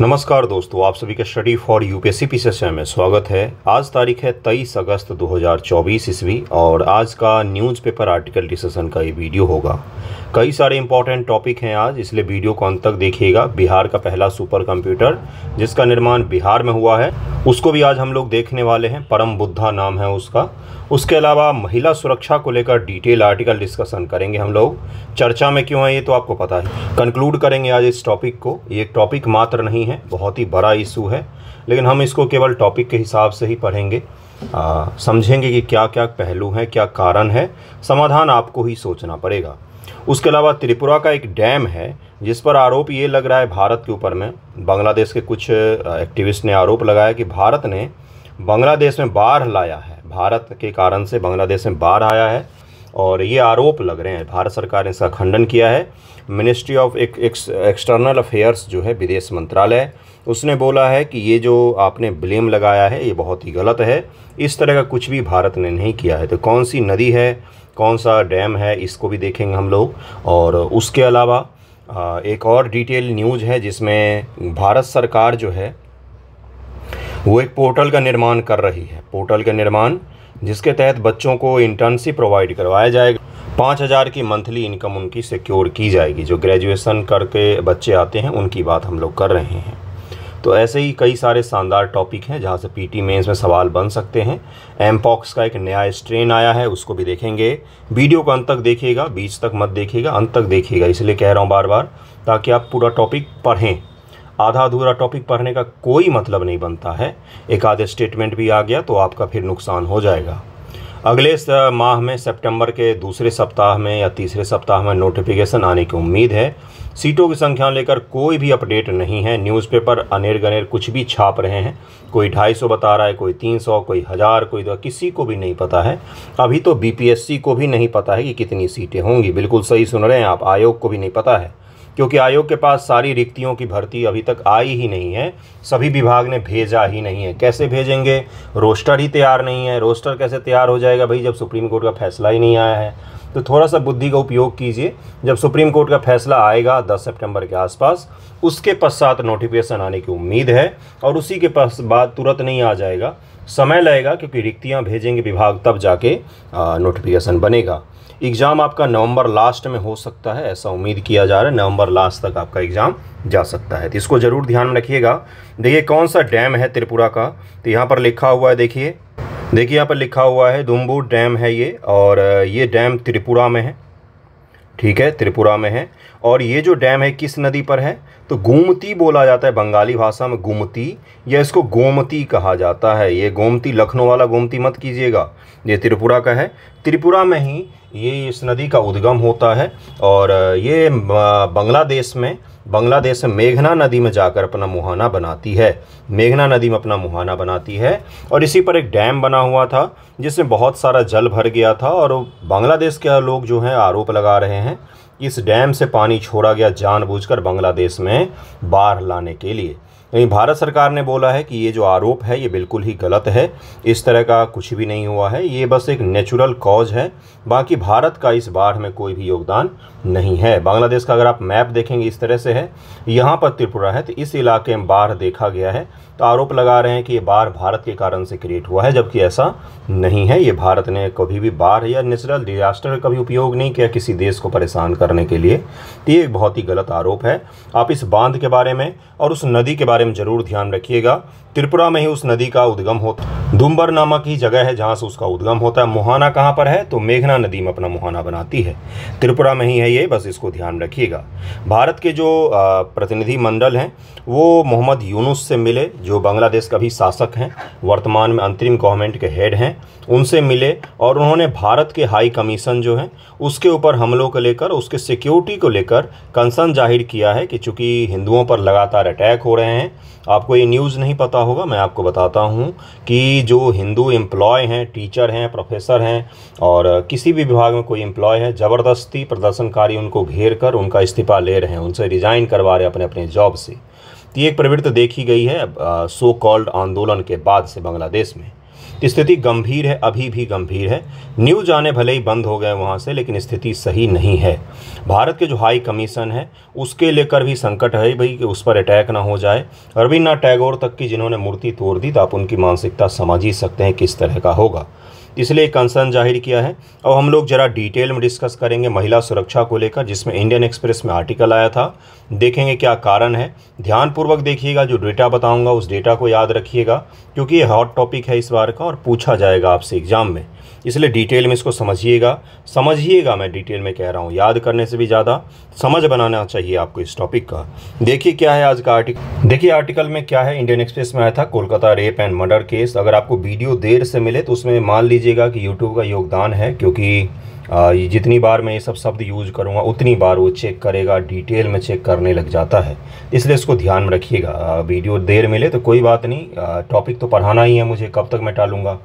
नमस्कार दोस्तों, आप सभी का स्टडी फॉर यूपीएससी पीसीएस में स्वागत है। आज तारीख है 23 अगस्त 2024 ईस्वी और आज का न्यूज़पेपर आर्टिकल डिस्कशन का ये वीडियो होगा। कई सारे इंपॉर्टेंट टॉपिक हैं आज, इसलिए वीडियो को अंत तक देखिएगा। बिहार का पहला सुपर कंप्यूटर जिसका निर्माण बिहार में हुआ है उसको भी आज हम लोग देखने वाले हैं। परम बुद्धा नाम है उसका। उसके अलावा महिला सुरक्षा को लेकर डिटेल आर्टिकल डिस्कशन करेंगे हम लोग। चर्चा में क्यों है ये तो आपको पता है। कंक्लूड करेंगे आज इस टॉपिक को। ये टॉपिक मात्र नहीं है, बहुत ही बड़ा इशू है, लेकिन हम इसको केवल टॉपिक के हिसाब से ही पढ़ेंगे, समझेंगे कि क्या क्या पहलू हैं, क्या कारण है, समाधान आपको ही सोचना पड़ेगा। उसके अलावा त्रिपुरा का एक डैम है जिस पर आरोप ये लग रहा है भारत के ऊपर में, बांग्लादेश के कुछ एक्टिविस्ट ने आरोप लगाया कि भारत ने बांग्लादेश में बाढ़ लाया है, भारत के कारण से बांग्लादेश में बाढ़ आया है और ये आरोप लग रहे हैं। भारत सरकार ने इसका खंडन किया है। मिनिस्ट्री ऑफ एक्सटर्नल अफेयर्स जो है विदेश मंत्रालय, उसने बोला है कि ये जो आपने ब्लेम लगाया है ये बहुत ही गलत है, इस तरह का कुछ भी भारत ने नहीं किया है। तो कौन सी नदी है, कौन सा डैम है, इसको भी देखेंगे हम लोग। और उसके अलावा एक और डिटेल न्यूज़ है जिसमें भारत सरकार जो है वो एक पोर्टल का निर्माण कर रही है, पोर्टल का निर्माण जिसके तहत बच्चों को इंटर्नशिप प्रोवाइड करवाया जाएगा। 5,000 की मंथली इनकम उनकी सिक्योर की जाएगी। जो ग्रेजुएशन करके बच्चे आते हैं उनकी बात हम लोग कर रहे हैं। तो ऐसे ही कई सारे शानदार टॉपिक हैं जहां से पीटी मेंस में सवाल बन सकते हैं। एमपॉक्स का एक नया स्ट्रेन आया है, उसको भी देखेंगे। वीडियो को अंत तक देखिएगा, बीच तक मत देखिएगा, अंत तक देखिएगा, इसलिए कह रहा हूँ बार बार, ताकि आप पूरा टॉपिक पढ़ें। आधा अधूरा टॉपिक पढ़ने का कोई मतलब नहीं बनता है। एक आधे स्टेटमेंट भी आ गया तो आपका फिर नुकसान हो जाएगा। अगले माह में सितंबर के दूसरे सप्ताह में या तीसरे सप्ताह में नोटिफिकेशन आने की उम्मीद है। सीटों की संख्या लेकर कोई भी अपडेट नहीं है। न्यूज़पेपर अनेर गनेर कुछ भी छाप रहे हैं, कोई 250 बता रहा है, कोई 300, कोई 1000, कोई 2, किसी को भी नहीं पता है। अभी तो बीपीएससी को भी नहीं पता है कि कितनी सीटें होंगी। बिल्कुल सही सुन रहे हैं आप, आयोग को भी नहीं पता है, क्योंकि आयोग के पास सारी रिक्तियों की भर्ती अभी तक आई ही नहीं है, सभी विभाग ने भेजा ही नहीं है। कैसे भेजेंगे, रोस्टर ही तैयार नहीं है। रोस्टर कैसे तैयार हो जाएगा भाई जब सुप्रीम कोर्ट का फैसला ही नहीं आया है। तो थोड़ा सा बुद्धि का उपयोग कीजिए। जब सुप्रीम कोर्ट का फैसला आएगा 10 सितंबर के आसपास, उसके पश्चात नोटिफिकेशन आने की उम्मीद है और उसी के पास बाद तुरंत नहीं आ जाएगा, समय लगेगा, क्योंकि रिक्तियाँ भेजेंगे विभाग तब जाके नोटिफिकेशन बनेगा। एग्ज़ाम आपका नवंबर लास्ट में हो सकता है, ऐसा उम्मीद किया जा रहा है। नवंबर लास्ट तक आपका एग्ज़ाम जा सकता है, तो इसको ज़रूर ध्यान में रखिएगा। देखिए कौन सा डैम है त्रिपुरा का, तो यहाँ पर लिखा हुआ है, देखिए यहाँ पर लिखा हुआ है दुम्बू डैम है ये, और ये डैम त्रिपुरा में है, ठीक है, त्रिपुरा में है। और ये जो डैम है किस नदी पर है, तो गोमती बोला जाता है बंगाली भाषा में, गोमती, या इसको गोमती कहा जाता है। ये गोमती, लखनऊ वाला गोमती मत कीजिएगा, ये त्रिपुरा का है। त्रिपुरा में ही ये इस नदी का उद्गम होता है और ये बांग्लादेश में मेघना नदी में जाकर अपना मुहाना बनाती है, मेघना नदी में अपना मुहाना बनाती है। और इसी पर एक डैम बना हुआ था जिसमें बहुत सारा जल भर गया था और बांग्लादेश के लोग जो हैं आरोप लगा रहे हैं इस डैम से पानी छोड़ा गया जानबूझकर बांग्लादेश में बाढ़ लाने के लिए। लेकिन भारत सरकार ने बोला है कि ये जो आरोप है ये बिल्कुल ही गलत है, इस तरह का कुछ भी नहीं हुआ है, ये बस एक नेचुरल कॉज है, बाकी भारत का इस बाढ़ में कोई भी योगदान नहीं है। बांग्लादेश का अगर आप मैप देखेंगे इस तरह से है, यहाँ पर त्रिपुरा है, तो इस इलाके में बाढ़ देखा गया है। तो आरोप लगा रहे हैं कि ये बाढ़ भारत के कारण से क्रिएट हुआ है, जबकि ऐसा नहीं है। ये भारत ने कभी भी बाढ़ या नेचुरल डिजास्टर का कभी उपयोग नहीं किया किसी देश को परेशान करने के लिए। तो ये एक बहुत ही गलत आरोप है। आप इस बांध के बारे में और उस नदी के बारे में जरूर ध्यान रखिएगा। त्रिपुरा में ही उस नदी का उद्गम होता है, दुम्बर नामक ही जगह है जहाँ से उसका उद्गम होता है। मुहाना कहाँ पर है, तो मेघना नदी में अपना मुहाना बनाती है, त्रिपुरा में ही है ये, बस इसको ध्यान रखिएगा। भारत के जो प्रतिनिधि मंडल हैं वो मोहम्मद यूनुस से मिले, जो बांग्लादेश का भी शासक हैं, वर्तमान में अंतरिम गवर्नमेंट के हेड हैं, उनसे मिले और उन्होंने भारत के हाई कमीशन जो हैं उसके ऊपर हमलों को लेकर, उसके सिक्योरिटी को लेकर कंसर्न जाहिर किया है कि चूँकि हिंदुओं पर लगातार अटैक हो रहे हैं। आपको ये न्यूज़ नहीं पता होगा, मैं आपको बताता हूँ कि जो हिंदू एम्प्लॉय हैं, टीचर हैं, प्रोफेसर हैं और किसी भी विभाग में कोई एम्प्लॉय है, ज़बरदस्ती प्रदर्शनकारी उनको घेर कर उनका इस्तीफा ले रहे हैं, उनसे रिज़ाइन करवा रहे हैं अपने अपने जॉब से। तो ये एक प्रवृत्ति देखी गई है सो कॉल्ड आंदोलन के बाद से बांग्लादेश में। स्थिति गंभीर है, अभी भी गंभीर है। न्यूज आने भले ही बंद हो गए वहाँ से, लेकिन स्थिति सही नहीं है। भारत के जो हाई कमीशन है उसके लेकर भी संकट है भाई कि उस पर अटैक ना हो जाए। रवींद्रनाथ टैगोर तक की जिन्होंने मूर्ति तोड़ दी, तो आप उनकी मानसिकता समझ ही सकते हैं किस तरह का होगा, इसलिए कंसर्न जाहिर किया है। अब हम लोग जरा डिटेल में डिस्कस करेंगे महिला सुरक्षा को लेकर, जिसमें इंडियन एक्सप्रेस में आर्टिकल आया था। देखेंगे क्या कारण है, ध्यानपूर्वक देखिएगा। जो डेटा बताऊंगा उस डेटा को याद रखिएगा, क्योंकि ये हॉट टॉपिक है इस बार का और पूछा जाएगा आपसे एग्जाम में, इसलिए डिटेल में इसको समझिएगा। समझिएगा, मैं डिटेल में कह रहा हूँ, याद करने से भी ज़्यादा समझ बनाना चाहिए आपको इस टॉपिक का। देखिए क्या है आज का आर्टिकल, देखिए आर्टिकल में क्या है। इंडियन एक्सप्रेस में आया था Kolkata rape and murder case. अगर आपको वीडियो देर से मिले तो उसमें मान लीजिएगा कि यूट्यूब का योगदान है, क्योंकि जितनी बार मैं ये सब शब्द यूज करूँगा उतनी बार वो चेक करेगा, डिटेल में चेक करने लग जाता है, इसलिए इसको ध्यान में रखिएगा। वीडियो देर मिले तो कोई बात नहीं, टॉपिक तो पढ़ाना ही है मुझे, कब तक मैं टालूंगा,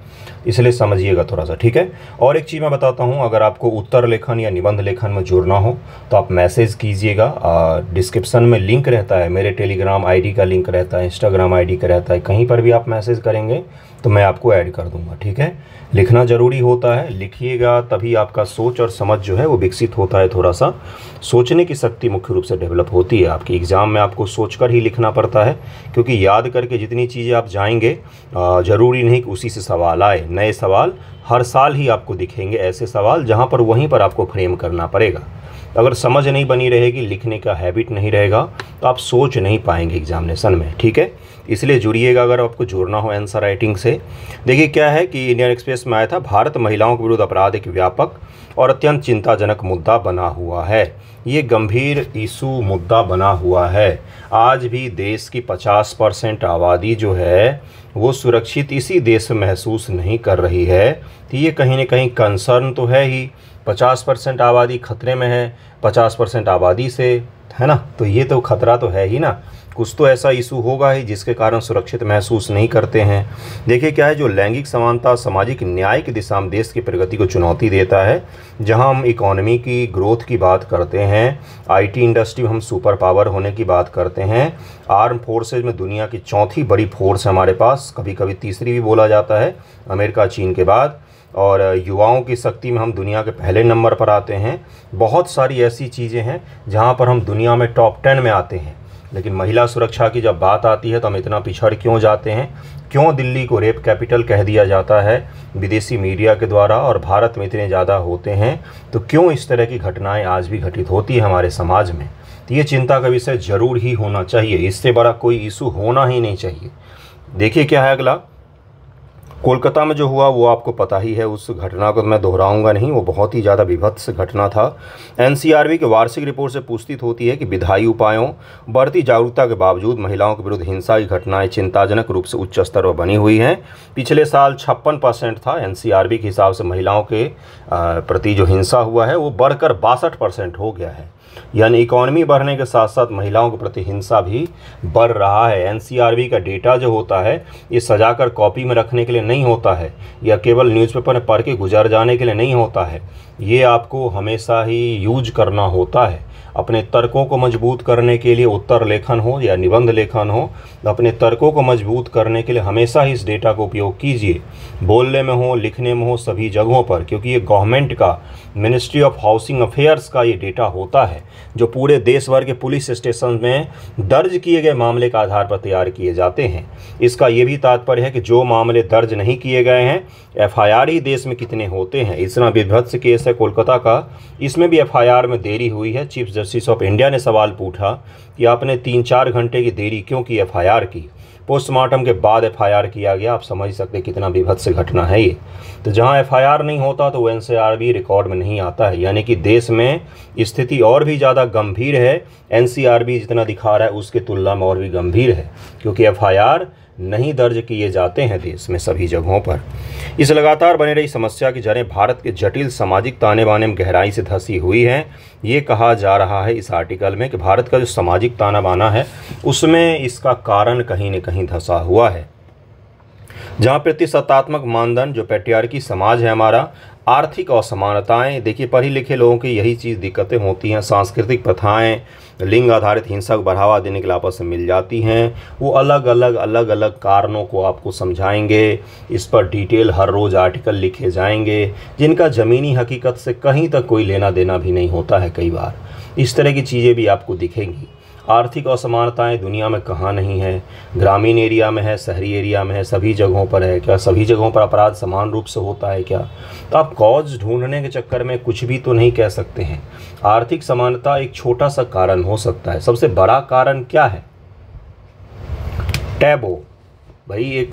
इसलिए समझिएगा थोड़ा सा, ठीक है। और एक चीज़ मैं बताता हूँ, अगर आपको उत्तर लेखन या निबंध लेखन में जुड़ना हो तो आप मैसेज कीजिएगा। डिस्क्रिप्शन में लिंक रहता है, मेरे टेलीग्राम आई का लिंक रहता है, इंस्टाग्राम आई का रहता है, कहीं पर भी आप मैसेज करेंगे तो मैं आपको ऐड कर दूँगा, ठीक है। लिखना ज़रूरी होता है, लिखिएगा तभी आपका सोच और समझ जो है वो विकसित होता है, थोड़ा सा सोचने की शक्ति मुख्य रूप से डेवलप होती है आपकी। एग्ज़ाम में आपको सोचकर ही लिखना पड़ता है, क्योंकि याद करके जितनी चीज़ें आप जाएंगे, ज़रूरी नहीं कि उसी से सवाल आए। नए सवाल हर साल ही आपको दिखेंगे, ऐसे सवाल जहाँ पर वहीं पर आपको फ्रेम करना पड़ेगा। अगर समझ नहीं बनी रहेगी, लिखने का हैबिट नहीं रहेगा, तो आप सोच नहीं पाएंगे एग्जामिनेशन में, ठीक है। इसलिए जुड़िएगा अगर आपको जुड़ना हो आंसर राइटिंग से। देखिए क्या है कि इंडियन एक्सप्रेस में आया था, भारत महिलाओं के विरुद्ध अपराध एक व्यापक और अत्यंत चिंताजनक मुद्दा बना हुआ है। ये गंभीर इशू मुद्दा बना हुआ है। आज भी देश की 50% आबादी जो है वो सुरक्षित इसी देश में महसूस नहीं कर रही है, तो ये कहीं ना कहीं कंसर्न तो है ही। 50% आबादी खतरे में है, 50% आबादी से, है ना, तो ये तो खतरा तो है ही ना। कुछ तो ऐसा इशू होगा ही जिसके कारण सुरक्षित महसूस नहीं करते हैं। देखिए क्या है, जो लैंगिक समानता सामाजिक न्याय की दिशा में देश की प्रगति को चुनौती देता है। जहां हम इकोनॉमी की ग्रोथ की बात करते हैं, आईटी इंडस्ट्री में हम सुपर पावर होने की बात करते हैं, आर्म फोर्सेज में दुनिया की चौथी बड़ी फोर्स हमारे पास, कभी कभी तीसरी भी बोला जाता है अमेरिका चीन के बाद, और युवाओं की शक्ति में हम दुनिया के पहले नंबर पर आते हैं। बहुत सारी ऐसी चीज़ें हैं जहां पर हम दुनिया में टॉप 10 में आते हैं, लेकिन महिला सुरक्षा की जब बात आती है तो हम इतना पिछड़ क्यों जाते हैं? क्यों दिल्ली को रेप कैपिटल कह दिया जाता है विदेशी मीडिया के द्वारा, और भारत में इतने ज़्यादा होते हैं, तो क्यों इस तरह की घटनाएँ आज भी घटित होती है हमारे समाज में? तो ये चिंता का विषय ज़रूर ही होना चाहिए, इससे बड़ा कोई इशू होना ही नहीं चाहिए। देखिए क्या है अगला, कोलकाता में जो हुआ वो आपको पता ही है, उस घटना को मैं दोहराऊंगा नहीं, वो बहुत ही ज़्यादा विभत्स घटना था। एनसीआरबी के वार्षिक रिपोर्ट से पुष्टि होती है कि विधायी उपायों, बढ़ती जागरूकता के बावजूद महिलाओं के विरुद्ध हिंसा की घटनाएं चिंताजनक रूप से उच्च स्तर पर बनी हुई हैं। पिछले साल 56% था, एनसीआरबी के हिसाब से महिलाओं के प्रति जो हिंसा हुआ है वो बढ़कर 62% हो गया है। यानी इकोनॉमी बढ़ने के साथ साथ महिलाओं के प्रति हिंसा भी बढ़ रहा है। एनसीआरबी का डेटा जो होता है ये सजाकर कॉपी में रखने के लिए नहीं होता है, या केवल न्यूज़पेपर में पढ़ के गुजर जाने के लिए नहीं होता है, ये आपको हमेशा ही यूज करना होता है अपने तर्कों को मजबूत करने के लिए। उत्तर लेखन हो या निबंध लेखन हो, अपने तर्कों को मजबूत करने के लिए हमेशा ही इस डेटा का उपयोग कीजिए, बोलने में हो, लिखने में हो, सभी जगहों पर, क्योंकि ये गवर्नमेंट का, मिनिस्ट्री ऑफ हाउसिंग अफेयर्स का ये डेटा होता है, जो पूरे देश भर के पुलिस स्टेशन में दर्ज किए गए मामले के आधार पर तैयार किए जाते हैं। इसका ये भी तात्पर्य है कि जो मामले दर्ज नहीं किए गए हैं, एफआईआर ही देश में कितने होते हैं। इतना विभत्स केस है कोलकाता का, इसमें भी एफआईआर में देरी हुई है। चीफ जस्टिस ऑफ इंडिया ने सवाल पूछा कि आपने 3-4 घंटे की देरी क्यों की एफआईआर की? पोस्टमार्टम के बाद एफआईआर किया गया, आप समझ सकते कितना विभत्स घटना है ये। तो जहां एफआईआर नहीं होता तो वो एनसीआरबी रिकॉर्ड में नहीं आता है, यानी कि देश में स्थिति और भी ज़्यादा गंभीर है। एनसीआरबी जितना दिखा रहा है उसके तुलना में और भी गंभीर है, क्योंकि एफआईआर नहीं दर्ज किए जाते हैं देश में सभी जगहों पर। इस लगातार बने रही समस्या की जड़ें भारत के जटिल सामाजिक ताने बाने में गहराई से धंसी हुई हैं। ये कहा जा रहा है इस आर्टिकल में कि भारत का जो सामाजिक ताना बाना है उसमें इसका कारण कहीं न कहीं धंसा हुआ है, जहाँ प्रतिशतात्मक मानदंड जो पैट्रियार्की समाज है हमारा, आर्थिक असमानताएं, देखिए पढ़े लिखे लोगों की यही चीज़ दिक्कतें होती हैं, सांस्कृतिक प्रथाएं, लिंग आधारित हिंसा को बढ़ावा देने के लिए आपस में मिल जाती हैं। वो अलग अलग कारणों को आपको समझाएंगे। इस पर डिटेल हर रोज़ आर्टिकल लिखे जाएंगे जिनका ज़मीनी हकीकत से कहीं तक कोई लेना देना भी नहीं होता है। कई बार इस तरह की चीज़ें भी आपको दिखेंगी। आर्थिक असमानताएं दुनिया में कहाँ नहीं है, ग्रामीण एरिया में है, शहरी एरिया में है, सभी जगहों पर है। क्या सभी जगहों पर अपराध समान रूप से होता है क्या? तो आप कॉज ढूंढने के चक्कर में कुछ भी तो नहीं कह सकते हैं। आर्थिक समानता एक छोटा सा कारण हो सकता है, सबसे बड़ा कारण क्या है? टैबो, भाई एक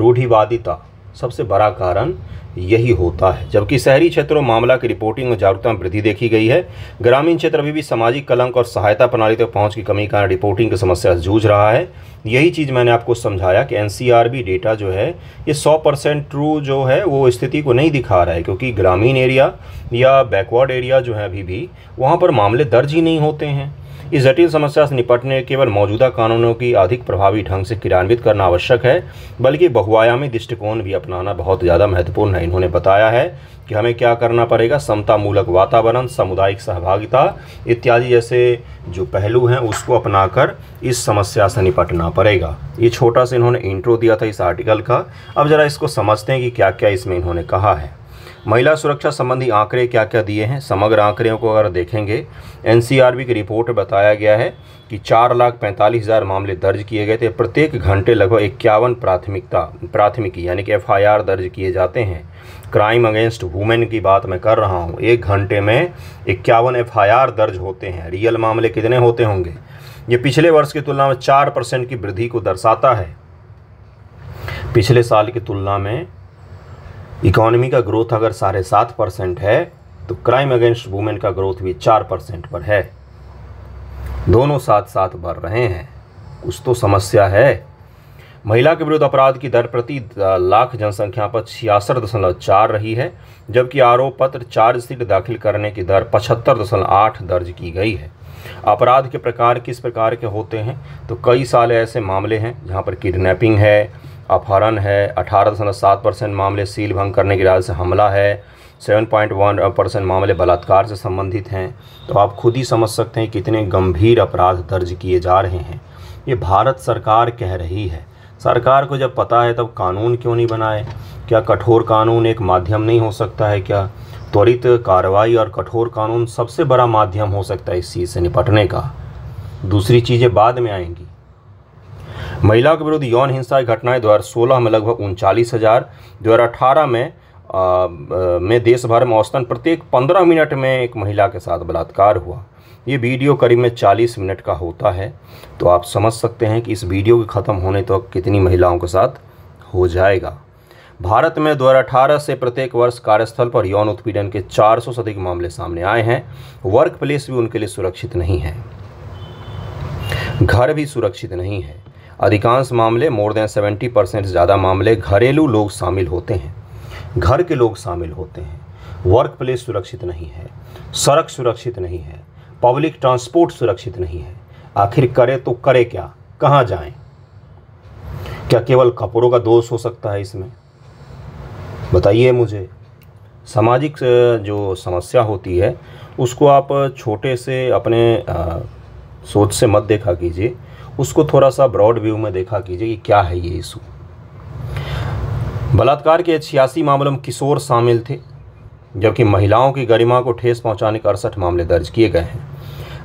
रूढ़िवादिता, सबसे बड़ा कारण यही होता है। जबकि शहरी क्षेत्रों मामला की रिपोर्टिंग और जागरूकता में वृद्धि देखी गई है। ग्रामीण क्षेत्र अभी भी सामाजिक कलंक और सहायता प्रणाली तक पहुंच की कमी कारण रिपोर्टिंग की समस्या से जूझ रहा है। यही चीज़ मैंने आपको समझाया कि एनसीआरबी डेटा जो है ये 100% ट्रू जो है वो स्थिति को नहीं दिखा रहा है, क्योंकि ग्रामीण एरिया या बैकवर्ड एरिया जो है अभी भी वहाँ पर मामले दर्ज ही नहीं होते हैं। इस जटिल समस्या से निपटने केवल मौजूदा कानूनों की अधिक प्रभावी ढंग से क्रियान्वित करना आवश्यक है, बल्कि बहुआयामी दृष्टिकोण भी अपनाना बहुत ज़्यादा महत्वपूर्ण है। इन्होंने बताया है कि हमें क्या करना पड़ेगा, समतामूलक वातावरण, सामुदायिक सहभागिता इत्यादि जैसे जो पहलू हैं उसको अपनाकर इस समस्या से निपटना पड़ेगा। ये छोटा सा इन्होंने इंट्रो दिया था इस आर्टिकल का। अब ज़रा इसको समझते हैं कि क्या क्या इसमें इन्होंने कहा है। महिला सुरक्षा संबंधी आंकड़े क्या क्या दिए हैं, समग्र आंकड़ों को अगर देखेंगे एनसीआरबी की रिपोर्ट में बताया गया है कि 4,45,000 मामले दर्ज किए गए थे। प्रत्येक घंटे लगभग 51 प्राथमिकी यानी कि एफआईआर दर्ज किए जाते हैं। क्राइम अगेंस्ट वुमेन की बात मैं कर रहा हूँ। एक घंटे में 51 एफआईआर दर्ज होते हैं। रियल मामले कितने होते होंगे? ये पिछले वर्ष की तुलना में 4% की वृद्धि को दर्शाता है। पिछले साल की तुलना में इकोनॉमी का ग्रोथ अगर 7.5% है तो क्राइम अगेंस्ट वुमेन का ग्रोथ भी 4% पर है। दोनों साथ साथ बढ़ रहे हैं, कुछ तो समस्या है। महिला के विरुद्ध अपराध की दर प्रति लाख जनसंख्या पर 66.4 रही है, जबकि आरोप पत्र चार्जशीट दाखिल करने की दर 75.8 दर्ज की गई है। अपराध के प्रकार किस प्रकार के होते हैं? तो कई सारे ऐसे मामले हैं जहाँ पर किडनैपिंग है, अपहरण है। 18.7% मामले सील भंग करने के इरादे से हमला है। 7.1% मामले बलात्कार से संबंधित हैं। तो आप खुद ही समझ सकते हैं कितने गंभीर अपराध दर्ज किए जा रहे हैं। ये भारत सरकार कह रही है। सरकार को जब पता है तब कानून क्यों नहीं बनाए? क्या कठोर कानून एक माध्यम नहीं हो सकता है क्या? त्वरित कार्रवाई और कठोर कानून सबसे बड़ा माध्यम हो सकता है इस चीज़ से निपटने का। दूसरी चीज़ें बाद में आएंगी। महिला के विरुद्ध यौन हिंसा की घटनाएं 2016 में लगभग 39,000, 2018 में देश भर में औसतन प्रत्येक 15 मिनट में एक महिला के साथ बलात्कार हुआ। ये वीडियो करीब में 40 मिनट का होता है, तो आप समझ सकते हैं कि इस वीडियो के ख़त्म होने तक कितनी महिलाओं के साथ हो जाएगा। भारत में 2018 से प्रत्येक वर्ष कार्यस्थल पर यौन उत्पीड़न के 400 से अधिक मामले सामने आए हैं। वर्क प्लेस भी उनके लिए सुरक्षित नहीं है, घर भी सुरक्षित नहीं है। अधिकांश मामले मोर देन 70% से ज़्यादा मामले घरेलू लोग शामिल होते हैं, घर के लोग शामिल होते हैं। वर्क प्लेस सुरक्षित नहीं है, सड़क सुरक्षित नहीं है, पब्लिक ट्रांसपोर्ट सुरक्षित नहीं है। आखिर करे तो करे क्या, कहाँ जाएं? क्या केवल कपड़ों का दोष हो सकता है इसमें? बताइए मुझे। सामाजिक जो समस्या होती है उसको आप छोटे से अपने सोच से मत देखा कीजिए, उसको थोड़ा सा ब्रॉड व्यू में देखा कीजिए कि क्या है ये इशू। बलात्कार के 86 मामलों में किशोर शामिल थे, जबकि महिलाओं की गरिमा को ठेस पहुंचाने के 68 मामले दर्ज किए गए हैं।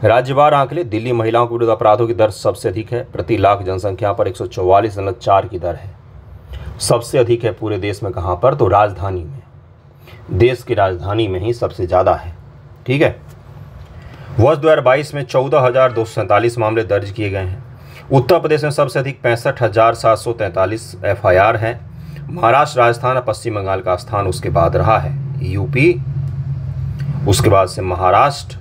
राज्यवार आंकड़े, दिल्ली महिलाओं के विरुद्ध अपराधों की दर सबसे अधिक है। प्रति लाख जनसंख्या पर 144.4 की दर है। सबसे अधिक है पूरे देश में। कहाँ पर? तो राजधानी में, देश की राजधानी में ही सबसे ज़्यादा है। ठीक है। वर्ष 2022 में 14,247 मामले दर्ज किए गए हैं। उत्तर प्रदेश में सबसे अधिक 65,743 एफआईआर हैं। महाराष्ट्र, राजस्थान और पश्चिम बंगाल का स्थान उसके बाद रहा है। यूपी, उसके बाद से महाराष्ट्र,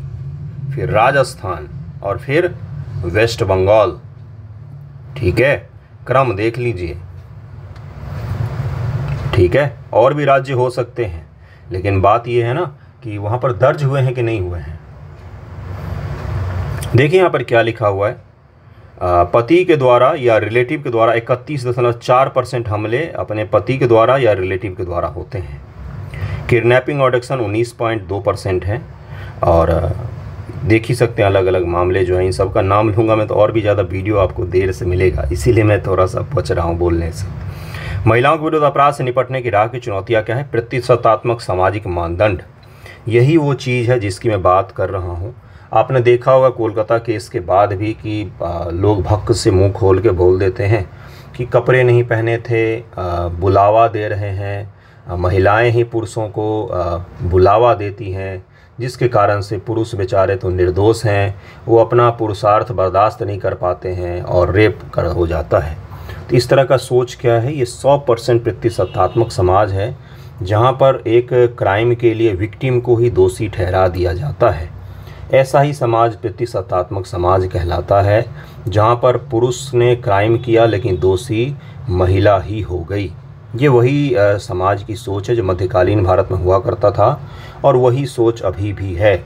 फिर राजस्थान और फिर वेस्ट बंगाल। ठीक है, क्रम देख लीजिए। ठीक है, और भी राज्य हो सकते हैं, लेकिन बात यह है ना कि वहाँ पर दर्ज हुए हैं कि नहीं हुए हैं। देखिए यहाँ पर क्या लिखा हुआ है। पति के द्वारा या रिलेटिव के द्वारा 31.4% हमले अपने पति के द्वारा या रिलेटिव के द्वारा होते हैं। किडनैपिंग और एडक्शन 19.2% है और देख ही सकते हैं अलग अलग मामले जो हैं, इन सब का नाम लूँगा मैं तो और भी ज़्यादा वीडियो आपको देर से मिलेगा, इसीलिए मैं थोड़ा सा बच रहा हूँ बोलने से। महिलाओं के विरुद्ध अपराध से निपटने की राह की चुनौतियाँ क्या हैं? प्रतिशतात्मक सामाजिक मानदंड, यही वो चीज़ है जिसकी मैं बात कर रहा हूँ। आपने देखा होगा कोलकाता केस के बाद भी कि लोग भक्क से मुंह खोल के बोल देते हैं कि कपड़े नहीं पहने थे, बुलावा दे रहे हैं, महिलाएं ही पुरुषों को बुलावा देती हैं, जिसके कारण से पुरुष बेचारे तो निर्दोष हैं, वो अपना पुरुषार्थ बर्दाश्त नहीं कर पाते हैं और रेप कर हो जाता है। तो इस तरह का सोच क्या है? ये 100% प्रतिशतात्मक समाज है जहाँ पर एक क्राइम के लिए विक्टिम को ही दोषी ठहरा दिया जाता है। ऐसा ही समाज प्रतिशतात्मक समाज कहलाता है, जहाँ पर पुरुष ने क्राइम किया लेकिन दोषी महिला ही हो गई। ये वही समाज की सोच है जो मध्यकालीन भारत में हुआ करता था और वही सोच अभी भी है।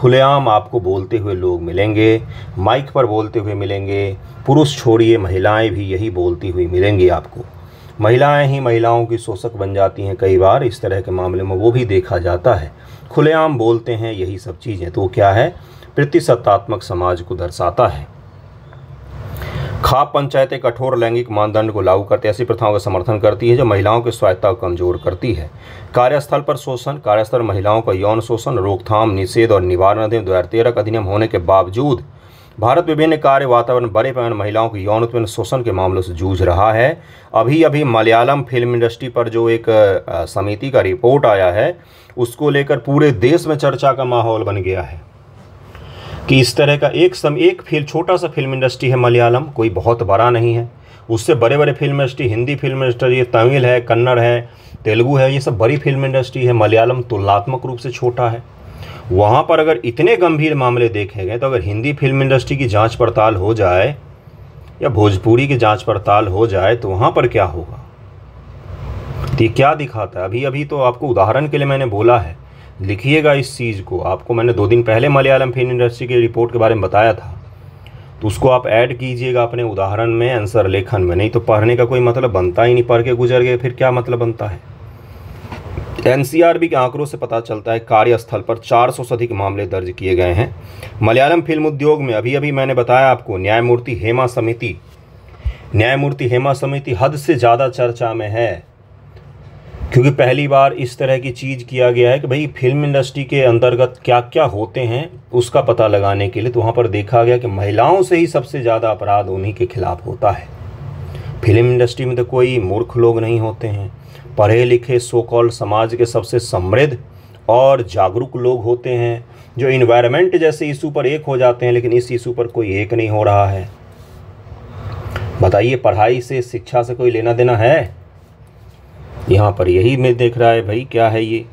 खुलेआम आपको बोलते हुए लोग मिलेंगे, माइक पर बोलते हुए मिलेंगे, पुरुष छोड़िए महिलाएं भी यही बोलती हुई मिलेंगी आपको। महिलाएं ही महिलाओं की शोषक बन जाती हैं कई बार, इस तरह के मामले में वो भी देखा जाता है। खुलेआम बोलते हैं यही सब चीज़ें, तो क्या है? प्रतिशतात्मक समाज को दर्शाता है। खाप पंचायतें कठोर लैंगिक मानदंड को लागू करते ऐसी प्रथाओं का समर्थन करती है जो महिलाओं की स्वायत्तता को कमजोर करती है। कार्यस्थल पर शोषण, कार्यस्थल महिलाओं का यौन शोषण रोकथाम निषेध और निवारण अधिनियम 2013 का अधिनियम होने के बावजूद भारत विभिन्न कार्य वातावरण बड़े पैमाने महिलाओं के यौन उत्पीड़न शोषण के मामलों से जूझ रहा है। अभी अभी मलयालम फिल्म इंडस्ट्री पर जो एक समिति का रिपोर्ट आया है, उसको लेकर पूरे देश में चर्चा का माहौल बन गया है कि इस तरह का एक फिल्म छोटा सा फिल्म इंडस्ट्री है मलयालम, कोई बहुत बड़ा नहीं है, उससे बड़े बड़े film industry, Hindi film industry, Tamil है, कन्नड़ है, तेलुगू है, ये सब बड़ी फिल्म इंडस्ट्री है। मलयालम तुलनात्मक रूप से छोटा है। वहाँ पर अगर इतने गंभीर मामले देखे गए तो अगर हिंदी फिल्म इंडस्ट्री की जांच पड़ताल हो जाए या भोजपुरी की जांच पड़ताल हो जाए तो वहाँ पर क्या होगा? तो ये क्या दिखाता है? अभी अभी तो आपको उदाहरण के लिए मैंने बोला है, लिखिएगा इस चीज़ को। आपको मैंने 2 दिन पहले मलयालम फिल्म इंडस्ट्री की रिपोर्ट के बारे में बताया था, तो उसको आप ऐड कीजिएगा अपने उदाहरण में, आंसर लेखन में, नहीं तो पढ़ने का कोई मतलब बनता ही नहीं। पढ़ के गुजर गए फिर क्या मतलब बनता है? एनसीआरबी के आंकड़ों से पता चलता है कार्यस्थल पर 400 से अधिक मामले दर्ज किए गए हैं। मलयालम फिल्म उद्योग में अभी अभी मैंने बताया आपको, न्यायमूर्ति हेमा समिति हद से ज़्यादा चर्चा में है, क्योंकि पहली बार इस तरह की चीज़ किया गया है कि भाई फिल्म इंडस्ट्री के अंतर्गत क्या क्या होते हैं उसका पता लगाने के लिए। तो वहाँ पर देखा गया कि महिलाओं से ही सबसे ज़्यादा अपराध उन्हीं के खिलाफ होता है। फिल्म इंडस्ट्री में तो कोई मूर्ख लोग नहीं होते हैं, पढ़े लिखे सोकॉल्ड समाज के सबसे समृद्ध और जागरूक लोग होते हैं, जो इन्वायरमेंट जैसे इशू पर एक हो जाते हैं, लेकिन इस इशू पर कोई एक नहीं हो रहा है। बताइए, पढ़ाई से, शिक्षा से कोई लेना देना है? यहाँ पर यही मैं देख रहा है, भाई क्या है ये।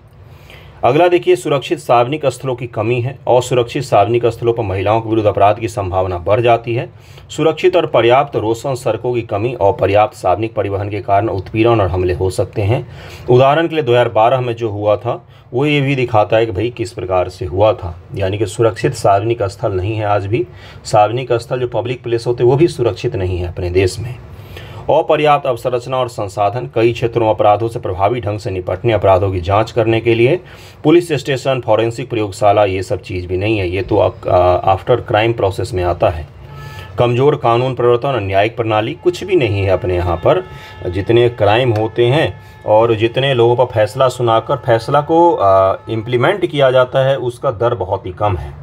अगला देखिए, सुरक्षित सार्वजनिक स्थलों की कमी है। असुरक्षित सार्वजनिक स्थलों पर महिलाओं के विरुद्ध अपराध की संभावना बढ़ जाती है। सुरक्षित और पर्याप्त रोशन सड़कों की कमी और पर्याप्त सार्वजनिक परिवहन के कारण उत्पीड़न और हमले हो सकते हैं। उदाहरण के लिए 2012 में जो हुआ था वो ये भी दिखाता है कि भाई किस प्रकार से हुआ था, यानी कि सुरक्षित सार्वजनिक स्थल नहीं है। आज भी सार्वजनिक स्थल जो पब्लिक प्लेस होते वो भी सुरक्षित नहीं है अपने देश में। अपर्याप्त अवसंरचना और संसाधन, कई क्षेत्रों अपराधों से प्रभावी ढंग से निपटने, अपराधों की जांच करने के लिए पुलिस स्टेशन, फॉरेंसिक प्रयोगशाला, ये सब चीज़ भी नहीं है। ये तो आफ्टर क्राइम प्रोसेस में आता है। कमज़ोर कानून प्रवर्तन और न्यायिक प्रणाली, कुछ भी नहीं है अपने यहाँ पर। जितने क्राइम होते हैं और जितने लोगों पर फैसला सुनाकर फैसला को इम्प्लीमेंट किया जाता है उसका दर बहुत ही कम है।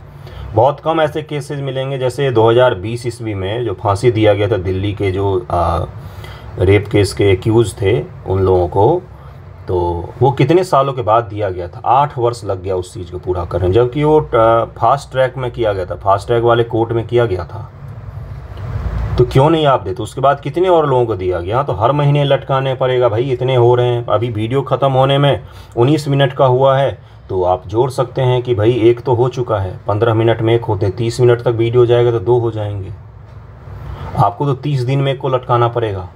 बहुत कम ऐसे केसेस मिलेंगे, जैसे 2020 ईस्वी में जो फांसी दिया गया था दिल्ली के जो रेप केस के एक्यूज़ थे उन लोगों को, तो वो कितने सालों के बाद दिया गया था? 8 वर्ष लग गया उस चीज़ को पूरा करने, जबकि वो फास्ट ट्रैक में किया गया था, फास्ट ट्रैक वाले कोर्ट में किया गया था। तो क्यों नहीं आप देते? उसके बाद कितने और लोगों को दिया गया? तो हर महीने लटकाने पड़ेगा भाई, इतने हो रहे हैं। अभी वीडियो ख़त्म होने में 19 मिनट का हुआ है, तो आप जोड़ सकते हैं कि भाई एक तो हो चुका है, 15 मिनट में एक होते हैं, 30 मिनट तक वीडियो हो जाएगा तो 2 हो जाएंगे। आपको तो 30 दिन में एक को लटकाना पड़ेगा,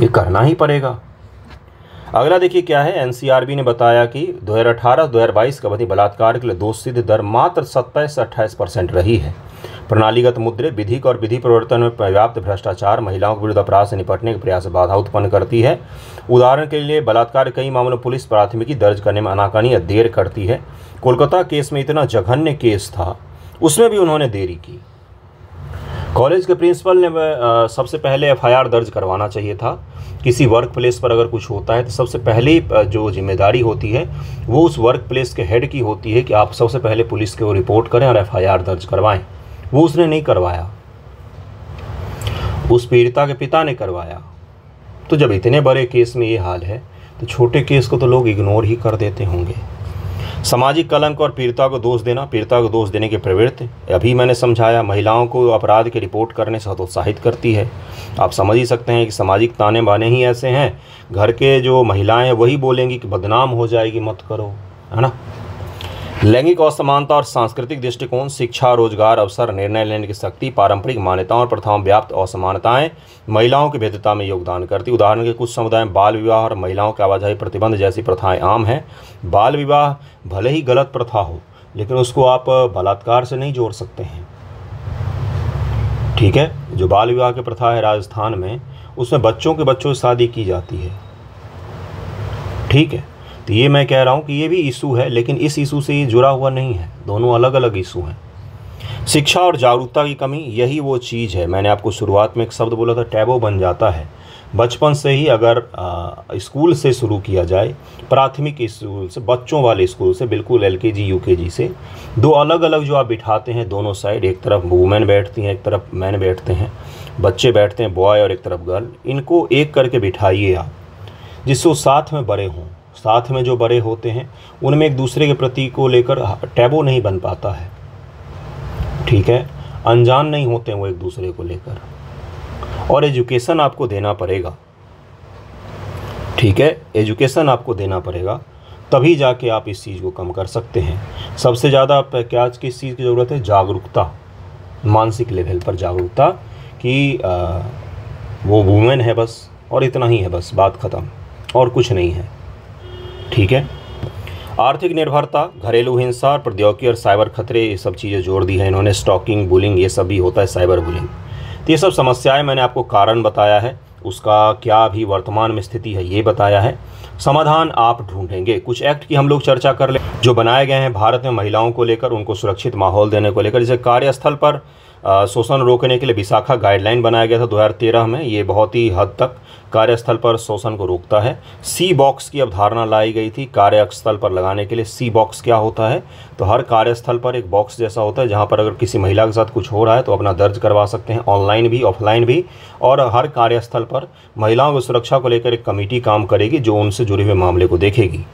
ये करना ही पड़ेगा। अगला देखिए क्या है, एनसीआरबी ने बताया कि 2018-2022 का अवधि बलात्कार के लिए दोषी दर मात्र 27 से 28% रही है। प्रणालीगत मुद्दे, विधिक और विधि प्रवर्तन में पर्याप्त भ्रष्टाचार, महिलाओं के विरुद्ध अपराध से निपटने के प्रयास बाधा उत्पन्न करती है। उदाहरण के लिए बलात्कार कई मामलों में पुलिस प्राथमिकी दर्ज करने में अनाकानी या देर करती है। कोलकाता केस में इतना जघन्य केस था, उसमें भी उन्होंने देरी की। कॉलेज के प्रिंसिपल ने सबसे पहले एफआईआर दर्ज करवाना चाहिए था। किसी वर्क प्लेस पर अगर कुछ होता है तो सबसे पहली जो जिम्मेदारी होती है वो उस वर्क प्लेस के हेड की होती है कि आप सबसे पहले पुलिस को रिपोर्ट करें और एफआईआर दर्ज करवाएं। वो उसने नहीं करवाया, उस पीड़िता के पिता ने करवाया। तो जब इतने बड़े केस में ये हाल है तो छोटे केस को तो लोग इग्नोर ही कर देते होंगे। सामाजिक कलंक और पीड़िता को दोष देना, पीड़िता को दोष देने की प्रवृत्ति, अभी मैंने समझाया, महिलाओं को अपराध की रिपोर्ट करने से हतोत्साहित करती है। आप समझ ही सकते हैं कि सामाजिक ताने बाने ही ऐसे हैं, घर के जो महिलाएं हैं वही बोलेंगी कि बदनाम हो जाएगी, मत करो, है ना। लैंगिक असमानता और सांस्कृतिक दृष्टिकोण, शिक्षा, रोजगार अवसर, निर्णय लेने की शक्ति, पारंपरिक मान्यताओं और प्रथाओं व्याप्त असमानताएँ महिलाओं की भेद्यता में योगदान करती। उदाहरण के कुछ समुदाय बाल विवाह और महिलाओं के आवाजाही प्रतिबंध जैसी प्रथाएं आम हैं। बाल विवाह भले ही गलत प्रथा हो, लेकिन उसको आप बलात्कार से नहीं जोड़ सकते हैं, ठीक है। जो बाल विवाह की प्रथा है राजस्थान में, उसमें बच्चों के बच्चों से शादी की जाती है, ठीक है। तो ये मैं कह रहा हूँ कि ये भी इशू है, लेकिन इस इशू से ये जुड़ा हुआ नहीं है, दोनों अलग अलग इशू हैं। शिक्षा और जागरूकता की कमी, यही वो चीज़ है। मैंने आपको शुरुआत में एक शब्द बोला था, टैबू बन जाता है। बचपन से ही अगर स्कूल से शुरू किया जाए, प्राथमिक स्कूल से, बच्चों वाले स्कूल से, बिल्कुल एलकेजी यूकेजी से, दो अलग अलग जो आप बिठाते हैं दोनों साइड, एक तरफ वुमेन बैठती हैं, एक तरफ मैन बैठते हैं, बच्चे बैठते हैं बॉय और एक तरफ गर्ल, इनको एक करके बिठाइए आप, जिससे वो साथ में बड़े हों। साथ में जो बड़े होते हैं उनमें एक दूसरे के प्रति को लेकर टैबू नहीं बन पाता है, ठीक है। अनजान नहीं होते हैं वो एक दूसरे को लेकर, और एजुकेशन आपको देना पड़ेगा, ठीक है। एजुकेशन आपको देना पड़ेगा, तभी जाके आप इस चीज़ को कम कर सकते हैं। सबसे ज़्यादा आप क्या आज किस चीज़ की ज़रूरत है? जागरूकता, मानसिक लेवल पर जागरूकता कि वो वुमेन है बस, और इतना ही है बस, बात ख़त्म, और कुछ नहीं है, ठीक है। आर्थिक निर्भरता, घरेलू हिंसा, प्रौद्योगिकी और साइबर खतरे, ये सब चीज़ें जोड़ दी हैं इन्होंने। स्टॉकिंग, बुलिंग, ये सब भी होता है, साइबर बुलिंग। तो ये सब समस्याएं मैंने आपको कारण बताया है, उसका क्या अभी वर्तमान में स्थिति है ये बताया है। समाधान आप ढूंढेंगे। कुछ एक्ट की हम लोग चर्चा कर लें जो बनाए गए हैं भारत में महिलाओं को लेकर, उनको सुरक्षित माहौल देने को लेकर। जैसे कार्यस्थल पर शोषण रोकने के लिए विशाखा गाइडलाइन बनाया गया था 2013 में। ये बहुत ही हद तक कार्यस्थल पर शोषण को रोकता है। सी बॉक्स की अवधारणा लाई गई थी कार्यस्थल पर लगाने के लिए। सी बॉक्स क्या होता है? तो हर कार्यस्थल पर एक बॉक्स जैसा होता है जहाँ पर अगर किसी महिला के साथ कुछ हो रहा है तो अपना दर्ज करवा सकते हैं, ऑनलाइन भी ऑफलाइन भी। और हर कार्यस्थल पर महिलाओं की सुरक्षा को लेकर एक कमेटी काम करेगी जो उनसे जुड़े हुए मामले को देखेगी।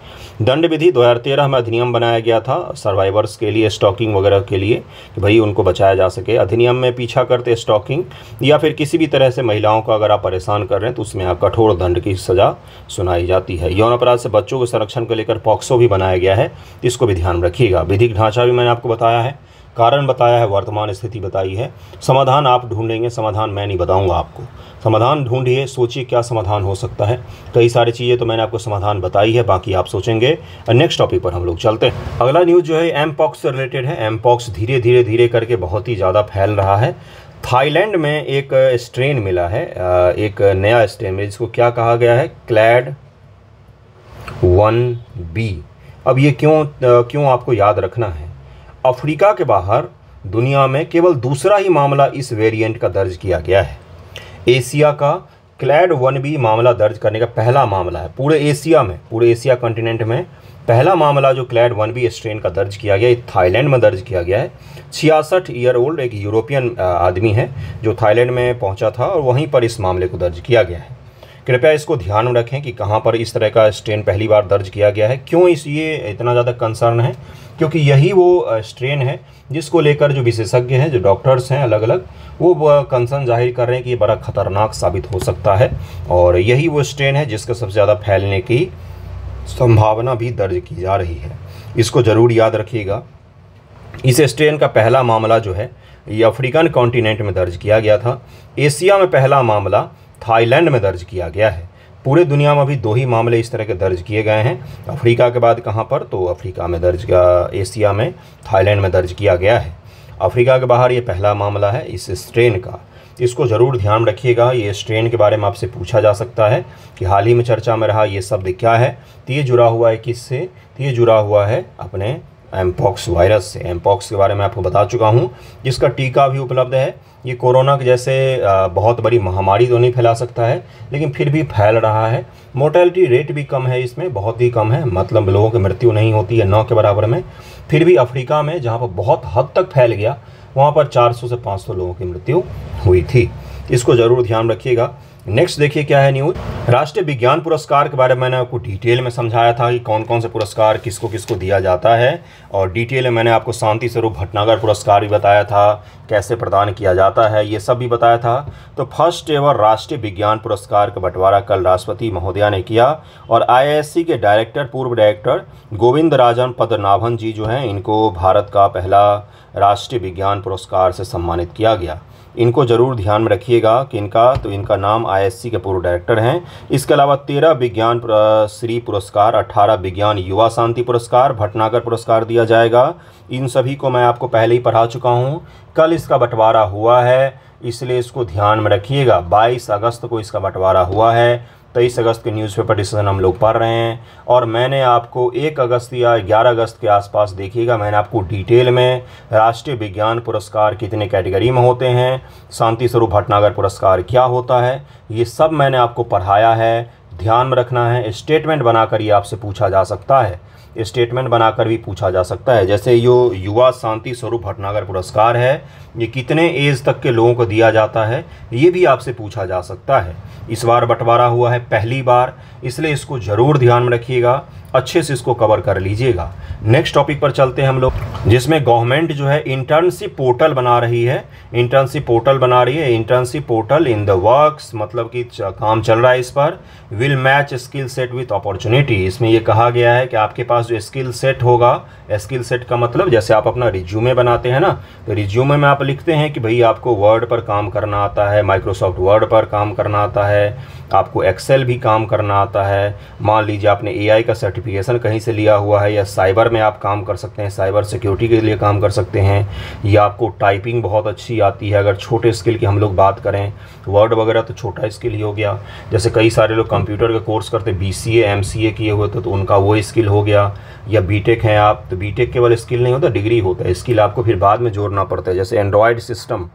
दंड विधि 2013 में अधिनियम बनाया गया था सर्वाइवर्स के लिए, स्टॉकिंग वगैरह के लिए, कि भाई उनको बचाया जा सके। अधिनियम में पीछा करते स्टॉकिंग या फिर किसी भी तरह से महिलाओं को अगर आप परेशान कर रहे हैं तो उसमें आप कठोर दंड की सज़ा सुनाई जाती है। यौन अपराध से बच्चों के संरक्षण को लेकर पॉक्सो भी बनाया गया है, इसको भी ध्यान रखिएगा। विधिक ढांचा भी मैंने आपको बताया है, कारण बताया है, वर्तमान स्थिति बताई है। समाधान आप ढूंढेंगे, समाधान मैं नहीं बताऊंगा आपको। समाधान ढूंढिए, सोचिए क्या समाधान हो सकता है। कई सारी चीज़ें तो मैंने आपको समाधान बताई है, बाकी आप सोचेंगे। नेक्स्ट टॉपिक पर हम लोग चलते हैं। अगला न्यूज़ जो है एम पॉक्स से रिलेटेड है। एम पॉक्स धीरे धीरे धीरे करके बहुत ही ज़्यादा फैल रहा है। थाईलैंड में एक स्ट्रेन मिला है, एक नया स्ट्रेन, जिसको क्या कहा गया है? Clade 1B। अब ये क्यों आपको याद रखना है? अफ्रीका के बाहर दुनिया में केवल दूसरा ही मामला इस वेरिएंट का दर्ज किया गया है। एशिया का Clade 1B मामला दर्ज करने का पहला मामला है पूरे एशिया में, पूरे एशिया कॉन्टिनेंट में पहला मामला जो Clade 1B स्ट्रेन का दर्ज किया गया है, थाईलैंड में दर्ज किया गया है। 66 ईयर ओल्ड एक यूरोपियन आदमी है जो थाईलैंड में पहुंचा था और वहीं पर इस मामले को दर्ज किया गया है। कृपया इसको ध्यान में रखें कि कहाँ पर इस तरह का स्ट्रेन पहली बार दर्ज किया गया है। क्यों इस ये इतना ज़्यादा कंसर्न है? क्योंकि यही वो स्ट्रेन है जिसको लेकर जो विशेषज्ञ हैं, जो डॉक्टर्स हैं अलग अलग, वो कंसर्न जाहिर कर रहे हैं कि ये बड़ा खतरनाक साबित हो सकता है। और यही वो स्ट्रेन है जिसका सबसे ज़्यादा फैलने की संभावना भी दर्ज की जा रही है। इसको ज़रूर याद रखिएगा। इस स्ट्रेन का पहला मामला जो है ये अफ्रीकन कॉन्टिनेंट में दर्ज किया गया था। एशिया में पहला मामला थाईलैंड में दर्ज किया गया है। पूरे दुनिया में अभी दो ही मामले इस तरह के दर्ज किए गए हैं। अफ्रीका के बाद कहाँ पर? तो अफ्रीका में एशिया में, थाईलैंड में दर्ज किया गया है। अफ्रीका के बाहर ये पहला मामला है इस स्ट्रेन का, इसको ज़रूर ध्यान रखिएगा। ये स्ट्रेन के बारे में आपसे पूछा जा सकता है कि हाल ही में चर्चा में रहा ये शब्द क्या है, तो ये जुड़ा हुआ है किससे, तो ये जुड़ा हुआ है अपने एमपॉक्स वायरस से। एमपॉक्स के बारे में आपको बता चुका हूँ, जिसका टीका भी उपलब्ध है। ये कोरोना के जैसे बहुत बड़ी महामारी तो नहीं फैला सकता है, लेकिन फिर भी फैल रहा है। मोर्टेलिटी रेट भी कम है इसमें, बहुत ही कम है, मतलब लोगों की मृत्यु नहीं होती है 9 के बराबर में। फिर भी अफ्रीका में जहाँ पर बहुत हद तक फैल गया, वहाँ पर 400 से 500 लोगों की मृत्यु हुई थी। इसको ज़रूर ध्यान रखिएगा। नेक्स्ट देखिए क्या है न्यूज़। राष्ट्रीय विज्ञान पुरस्कार के बारे में मैंने आपको डिटेल में समझाया था कि कौन कौन से पुरस्कार किसको किसको दिया जाता है, और डिटेल में मैंने आपको शांति स्वरूप भटनागर पुरस्कार भी बताया था, कैसे प्रदान किया जाता है, ये सब भी बताया था। तो फर्स्ट एवर राष्ट्रीय विज्ञान पुरस्कार का बंटवारा कल राष्ट्रपति महोदया ने किया, और IISc के डायरेक्टर, पूर्व डायरेक्टर गोविंद राजन पद्मनाभन जी जो हैं, इनको भारत का पहला राष्ट्रीय विज्ञान पुरस्कार से सम्मानित किया गया। इनको ज़रूर ध्यान में रखिएगा कि इनका नाम IISc के पूर्व डायरेक्टर हैं। इसके अलावा 13 विज्ञान श्री पुरस्कार, 18 विज्ञान युवा शांति पुरस्कार, भटनागर पुरस्कार दिया जाएगा। इन सभी को मैं आपको पहले ही पढ़ा चुका हूँ। कल इसका बंटवारा हुआ है, इसलिए इसको ध्यान में रखिएगा। 22 अगस्त को इसका बंटवारा हुआ है। 23 अगस्त के न्यूज़पेपर डिसीजन हम लोग पढ़ रहे हैं, और मैंने आपको 1 अगस्त या 11 अगस्त के आसपास, देखिएगा, मैंने आपको डिटेल में राष्ट्रीय विज्ञान पुरस्कार कितने कैटेगरी में होते हैं, शांति स्वरूप भटनागर पुरस्कार क्या होता है, ये सब मैंने आपको पढ़ाया है। ध्यान में रखना है, स्टेटमेंट बनाकर ये आपसे पूछा जा सकता है, स्टेटमेंट बनाकर भी पूछा जा सकता है। जैसे यो युवा शांति स्वरूप भटनागर पुरस्कार है, ये कितने एज तक के लोगों को दिया जाता है, ये भी आपसे पूछा जा सकता है। इस बार बंटवारा हुआ है पहली बार, इसलिए इसको ज़रूर ध्यान में रखिएगा, अच्छे से इसको कवर कर लीजिएगा। नेक्स्ट टॉपिक पर चलते हैं हम लोग, जिसमें गवर्नमेंट जो है इंटर्नशिप पोर्टल बना रही है। इंटर्नशिप पोर्टल बना रही है, internship portal in the works, मतलब कि काम चल रहा है इस पर। Will match skill set with opportunity, इसमें यह कहा गया है कि आपके पास जो स्किल सेट होगा, स्किल सेट का मतलब जैसे आप अपना रिज्यूमे बनाते हैं ना, तो रिज्यूमे में आप लिखते हैं कि भाई आपको वर्ड पर काम करना आता है, माइक्रोसॉफ्ट वर्ड पर काम करना आता है, आपको एक्सेल भी काम करना आता है। मान लीजिए आपने AI का सर्टिफिकेशन कहीं से लिया हुआ है, या साइबर में आप काम कर सकते हैं, साइबर सिक्योरिटी के लिए काम कर सकते हैं, या आपको टाइपिंग बहुत अच्छी आती है। अगर छोटे स्किल की हम लोग बात करें, वर्ड वगैरह तो छोटा स्किल ही हो गया। जैसे कई सारे लोग कंप्यूटर का कोर्स करते, BCA MCA किए हुए थे, तो उनका वो स्किल हो गया। या BTech हैं आप, तो BTech केवल स्किल नहीं होता, डिग्री होता है। स्किल आपको फिर बाद में जोड़ना पड़ता है, जैसे एंड्रॉयड सिस्टम,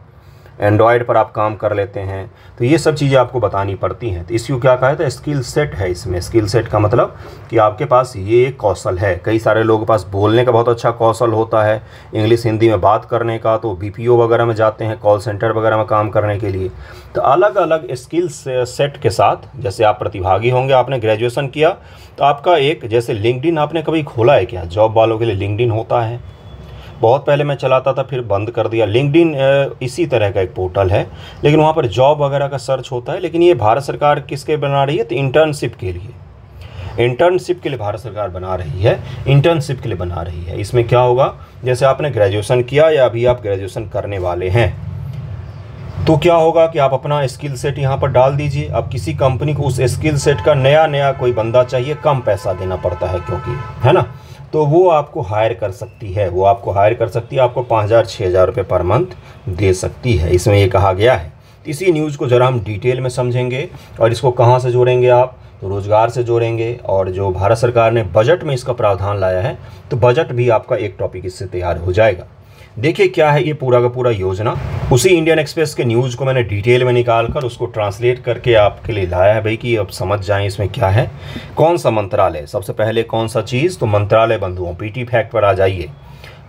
एंड्रॉयड पर आप काम कर लेते हैं, तो ये सब चीज़ें आपको बतानी पड़ती हैं। तो इसको क्या कहा था, स्किल सेट है इसमें। स्किल सेट का मतलब कि आपके पास ये एक कौशल है। कई सारे लोगों के पास बोलने का बहुत अच्छा कौशल होता है, इंग्लिश हिंदी में बात करने का, तो BPO वगैरह में जाते हैं, कॉल सेंटर वगैरह में काम करने के लिए। तो अलग अलग स्किल सेट के साथ, जैसे आप प्रतिभागी होंगे, आपने ग्रेजुएशन किया, तो आपका एक, जैसे लिंक्डइन आपने कभी खोला है क्या? जॉब वालों के लिए लिंक्डइन होता है, बहुत पहले मैं चलाता था, फिर बंद कर दिया। लिंक्डइन इसी तरह का एक पोर्टल है, लेकिन वहाँ पर जॉब वगैरह का सर्च होता है। लेकिन ये भारत सरकार किसके बना रही है? तो इंटर्नशिप के लिए, इंटर्नशिप के लिए भारत सरकार बना रही है, इंटर्नशिप के लिए बना रही है। इसमें क्या होगा, जैसे आपने ग्रेजुएशन किया या अभी आप ग्रेजुएशन करने वाले हैं, तो क्या होगा कि आप अपना स्किल सेट यहाँ पर डाल दीजिए। अब किसी कंपनी को उस स्किल सेट का नया कोई बंदा चाहिए, कम पैसा देना पड़ता है क्योंकि, है ना, तो वो आपको हायर कर सकती है, वो आपको हायर कर सकती है, आपको 5,000-6,000 रुपये पर मंथ दे सकती है, इसमें ये कहा गया है। इसी न्यूज़ को ज़रा हम डिटेल में समझेंगे, और इसको कहाँ से जोड़ेंगे आप, तो रोज़गार से जोड़ेंगे। और जो भारत सरकार ने बजट में इसका प्रावधान लाया है, तो बजट भी आपका एक टॉपिक इससे तैयार हो जाएगा। देखिए क्या है ये पूरा का पूरा योजना। उसी इंडियन एक्सप्रेस के न्यूज़ को मैंने डिटेल में निकाल कर उसको ट्रांसलेट करके आपके लिए लाया है, भाई कि अब समझ जाएं इसमें क्या है, कौन सा मंत्रालय, सबसे पहले कौन सा चीज़। तो मंत्रालय बंधुओं, PT फैक्ट पर आ जाइए।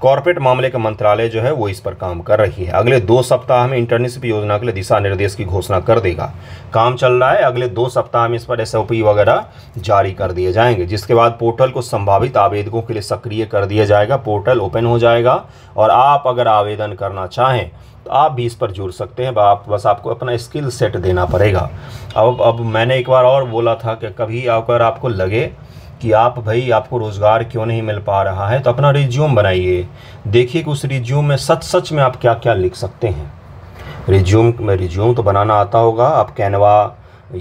कॉर्पोरेट मामले का मंत्रालय जो है वो इस पर काम कर रही है। अगले 2 सप्ताह में इंटर्नशिप योजना के लिए दिशा निर्देश की घोषणा कर देगा, काम चल रहा है। अगले 2 सप्ताह में इस पर SOP वगैरह जारी कर दिए जाएंगे, जिसके बाद पोर्टल को संभावित आवेदकों के लिए सक्रिय कर दिया जाएगा। पोर्टल ओपन हो जाएगा, और आप अगर आवेदन करना चाहें तो आप भी इस पर जुड़ सकते हैं। आप बस, आपको अपना स्किल सेट देना पड़ेगा। अब मैंने एक बार और बोला था कि कभी अगर आपको लगे कि आप, भाई आपको रोज़गार क्यों नहीं मिल पा रहा है, तो अपना रिज्यूम बनाइए, देखिए कि उस रिज्यूम में सच में आप क्या क्या लिख सकते हैं। रिज्यूम तो बनाना आता होगा, आप कैनवा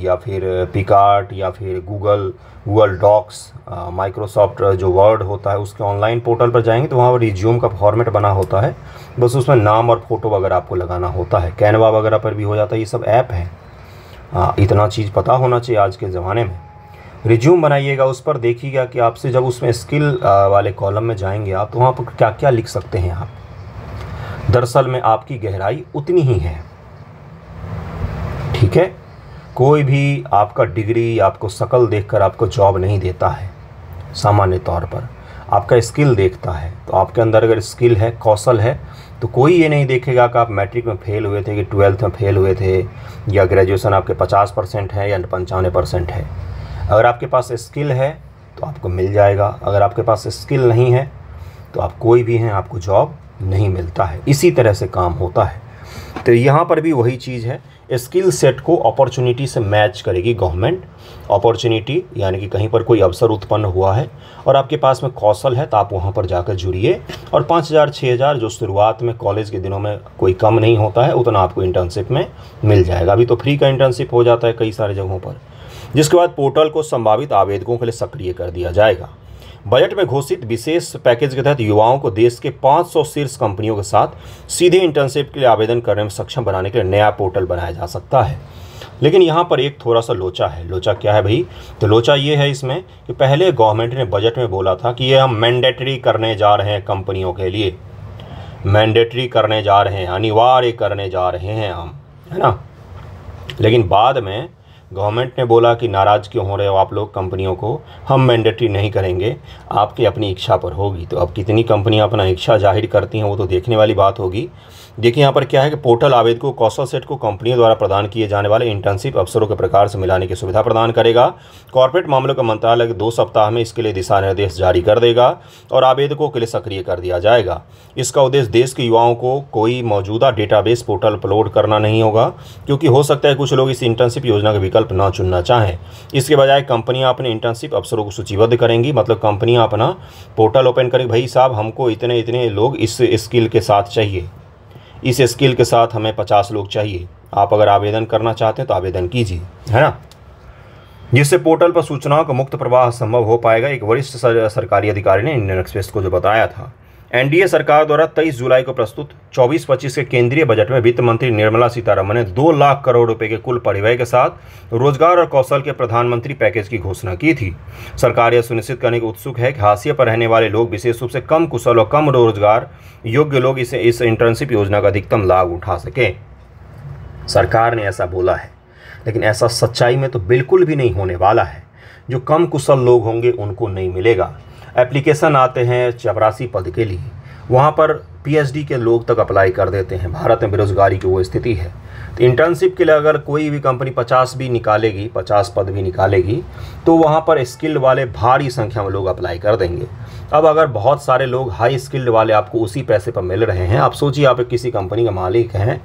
या फिर पिकार्ट या फिर गूगल डॉक्स, माइक्रोसॉफ्ट जो वर्ड होता है उसके ऑनलाइन पोर्टल पर जाएंगे तो वहाँ पर रिज्यूम का फॉर्मेट बना होता है, बस उसमें नाम और फ़ोटो वगैरह आपको लगाना होता है। कैनवा वगैरह पर भी हो जाता है, ये सब ऐप हैं। इतना चीज़ पता होना चाहिए आज के ज़माने में। रिज्यूम बनाइएगा, उस पर देखिएगा कि आपसे जब उसमें स्किल वाले कॉलम में जाएंगे आप तो वहाँ पर क्या क्या लिख सकते हैं आप। दरअसल में आपकी गहराई उतनी ही है, ठीक है। कोई भी आपका डिग्री, आपको शकल देखकर आपको जॉब नहीं देता है सामान्य तौर पर, आपका स्किल देखता है। तो आपके अंदर अगर स्किल है, कौशल है, तो कोई ये नहीं देखेगा कि आप मैट्रिक में फ़ेल हुए थे कि 12th में फ़ेल हुए थे या ग्रेजुएशन आपके 50% है या 95% है। अगर आपके पास स्किल है तो आपको मिल जाएगा, अगर आपके पास स्किल नहीं है तो आप कोई भी हैं आपको जॉब नहीं मिलता है। इसी तरह से काम होता है। तो यहाँ पर भी वही चीज़ है, स्किल सेट को अपॉर्चुनिटी से मैच करेगी गवर्नमेंट। अपॉर्चुनिटी यानी कि कहीं पर कोई अवसर उत्पन्न हुआ है और आपके पास में कौशल है तो आप वहाँ पर जाकर जुड़िए, और 5,000-6,000 जो शुरुआत में कॉलेज के दिनों में कोई कम नहीं होता है, उतना आपको इंटर्नशिप में मिल जाएगा। अभी तो फ्री का इंटर्नशिप हो जाता है कई सारे जगहों पर। जिसके बाद पोर्टल को संभावित आवेदकों के लिए सक्रिय कर दिया जाएगा। बजट में घोषित विशेष पैकेज के तहत युवाओं को देश के 500 शीर्ष कंपनियों के साथ सीधे इंटर्नशिप के लिए आवेदन करने में सक्षम बनाने के लिए नया पोर्टल बनाया जा सकता है। लेकिन यहाँ पर एक थोड़ा सा लोचा है। लोचा क्या है भाई? तो लोचा ये है इसमें कि पहले गवर्नमेंट ने बजट में बोला था कि ये हम मैंडेटरी करने जा रहे हैं कंपनियों के लिए, मैंडेटरी करने जा रहे हैं, अनिवार्य करने जा रहे हैं हम, है ना। लेकिन बाद में गवर्नमेंट ने बोला कि नाराज़ क्यों हो रहे हो आप लोग कंपनियों को, हम मैंडेटरी नहीं करेंगे, आपकी अपनी इच्छा पर होगी। तो अब कितनी कंपनियां अपना इच्छा जाहिर करती हैं वो तो देखने वाली बात होगी। देखिए यहाँ पर क्या है कि पोर्टल आवेदकों को कौशल सेट को कंपनियों द्वारा प्रदान किए जाने वाले इंटर्नशिप अवसरों के प्रकार से मिलाने की सुविधा प्रदान करेगा। कॉर्पोरेट मामलों का मंत्रालय 2 सप्ताह में इसके लिए दिशा निर्देश जारी कर देगा और आवेदकों के लिए सक्रिय कर दिया जाएगा। इसका उद्देश्य देश के युवाओं को कोई मौजूदा डेटाबेस पोर्टल अपलोड करना नहीं होगा, क्योंकि हो सकता है कुछ लोग इस इंटर्नशिप योजना का विकल्प न चुनना चाहें। इसके बजाय कंपनियाँ अपने इंटर्नशिप अवसरों को सूचीबद्ध करेंगी। मतलब कंपनियाँ अपना पोर्टल ओपन करेंगी, भाई साहब हमको इतने इतने लोग इस स्किल के साथ चाहिए, इस स्किल के साथ हमें 50 लोग चाहिए, आप अगर आवेदन करना चाहते हैं तो आवेदन कीजिए, है ना। जिससे पोर्टल पर सूचनाओं का मुक्त प्रवाह संभव हो पाएगा। एक वरिष्ठ सरकारी अधिकारी ने इंडियन एक्सप्रेस को जो बताया था, एनडीए सरकार द्वारा 23 जुलाई को प्रस्तुत 24-25 के केंद्रीय बजट में वित्त मंत्री निर्मला सीतारमण ने 2 लाख करोड़ रुपए के कुल परिव्यय के साथ रोजगार और कौशल के प्रधानमंत्री पैकेज की घोषणा की थी। सरकार यह सुनिश्चित करने की उत्सुक है कि हाशिए पर रहने वाले लोग, विशेष रूप से कम कुशल और कम रोजगार योग्य लोग, इस इंटर्नशिप योजना का अधिकतम लाभ उठा सकें। सरकार ने ऐसा बोला है, लेकिन ऐसा सच्चाई में तो बिल्कुल भी नहीं होने वाला है। जो कम कुशल लोग होंगे उनको नहीं मिलेगा। एप्लीकेशन आते हैं 84 पद के लिए, वहाँ पर पीएचडी के लोग तक अप्लाई कर देते हैं। भारत में बेरोजगारी की वो स्थिति है। तो इंटर्नशिप के लिए अगर कोई भी कंपनी 50 भी निकालेगी, 50 पद भी निकालेगी, तो वहाँ पर स्किल्ड वाले भारी संख्या में लोग अप्लाई कर देंगे। अब अगर बहुत सारे लोग हाई स्किल्ड वाले आपको उसी पैसे पर मिल रहे हैं, आप सोचिए आप किसी कंपनी का मालिक हैं,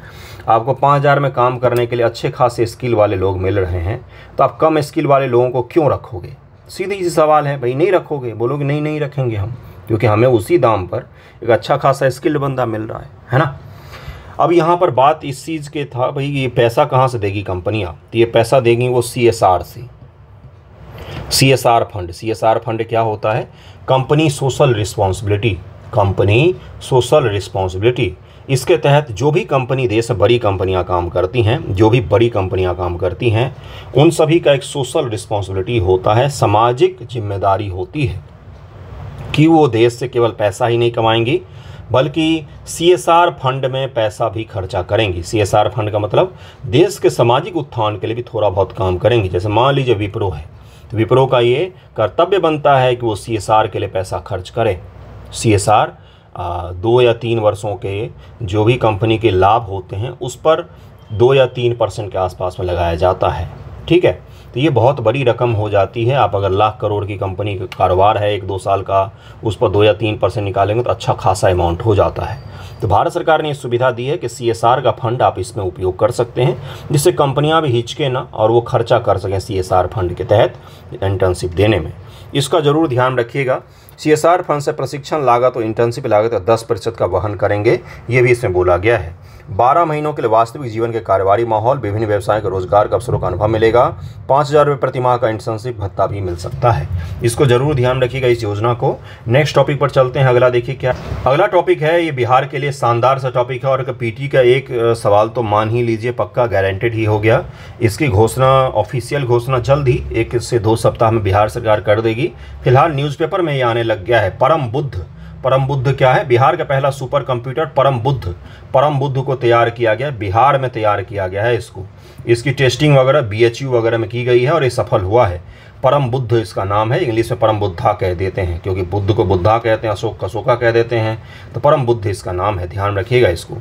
आपको 5,000 में काम करने के लिए अच्छे खासे स्किल वाले लोग मिल रहे हैं, तो आप कम स्किल वाले लोगों को क्यों रखोगे? सीधे सी सवाल है भाई, नहीं रखोगे। बोलोगे नहीं रखेंगे हम, क्योंकि हमें उसी दाम पर एक अच्छा खासा स्किल्ड बंदा मिल रहा है ना। अब यहाँ पर बात इस चीज़ के था भाई, ये पैसा कहाँ से देगी कंपनियाँ? तो ये पैसा देगी वो CSR से, CSR फंड। CSR फंड क्या होता है? Company social responsibility. इसके तहत जो भी कंपनी देश में बड़ी कंपनियां काम करती हैं, उन सभी का एक सोशल रिस्पॉन्सिबिलिटी होता है, सामाजिक जिम्मेदारी होती है कि वो देश से केवल पैसा ही नहीं कमाएंगी, बल्कि CSR फंड में पैसा भी खर्चा करेंगी। CSR फंड का मतलब देश के सामाजिक उत्थान के लिए भी थोड़ा बहुत काम करेंगी। जैसे मान लीजिए विप्रो है, तो विप्रो का ये कर्तव्य बनता है कि वो CSR के लिए पैसा खर्च करे। CSR 2 या 3 वर्षों के जो भी कंपनी के लाभ होते हैं उस पर 2 या 3% के आसपास में लगाया जाता है, ठीक है। तो ये बहुत बड़ी रकम हो जाती है। आप अगर 1 लाख करोड़ की कंपनी का कारोबार है 1-2 साल का, उस पर 2 या 3% निकालेंगे तो अच्छा खासा अमाउंट हो जाता है। तो भारत सरकार ने ये सुविधा दी है कि CSR का फंड आप इसमें उपयोग कर सकते हैं, जिससे कंपनियां भी हिचके ना और वो खर्चा कर सकें CSR फंड के तहत इंटर्नशिप देने में। इसका ज़रूर ध्यान रखिएगा। CSR फंड से प्रशिक्षण लागत और इंटर्नशिप लागत का 10% का वहन करेंगे, ये भी इसमें बोला गया है। 12 महीनों के लिए वास्तविक जीवन के कारोबारी माहौल, विभिन्न व्यवसाय के रोजगार के अवसरों का अनुभव मिलेगा। 5,000 रुपये प्रति माह का इंटर्नशिप भत्ता भी मिल सकता है। इसको जरूर ध्यान रखिएगा इस योजना को। नेक्स्ट टॉपिक पर चलते हैं। अगला देखिए क्या अगला टॉपिक है, ये बिहार के लिए शानदार सा टॉपिक है और पीटी का एक सवाल तो मान ही लीजिए पक्का गारंटेड ही हो गया। इसकी घोषणा, ऑफिशियल घोषणा जल्द ही 1 से 2 सप्ताह में बिहार सरकार कर देगी। फिलहाल न्यूज़पेपर में ये आने लग गया है। परम बुद्ध क्या है? बिहार का पहला सुपर कंप्यूटर परम बुद्ध को तैयार किया गया, बिहार में तैयार किया गया है इसको। इसकी टेस्टिंग वगैरह BHU वगैरह में की गई है और ये सफल हुआ है। परम बुद्ध इसका नाम है। इंग्लिश में परम बुद्धा कह देते हैं क्योंकि बुद्ध को बुद्धा कहते हैं, अशोक अशोका कह देते हैं, तो परम बुद्ध इसका नाम है, ध्यान रखिएगा इसको।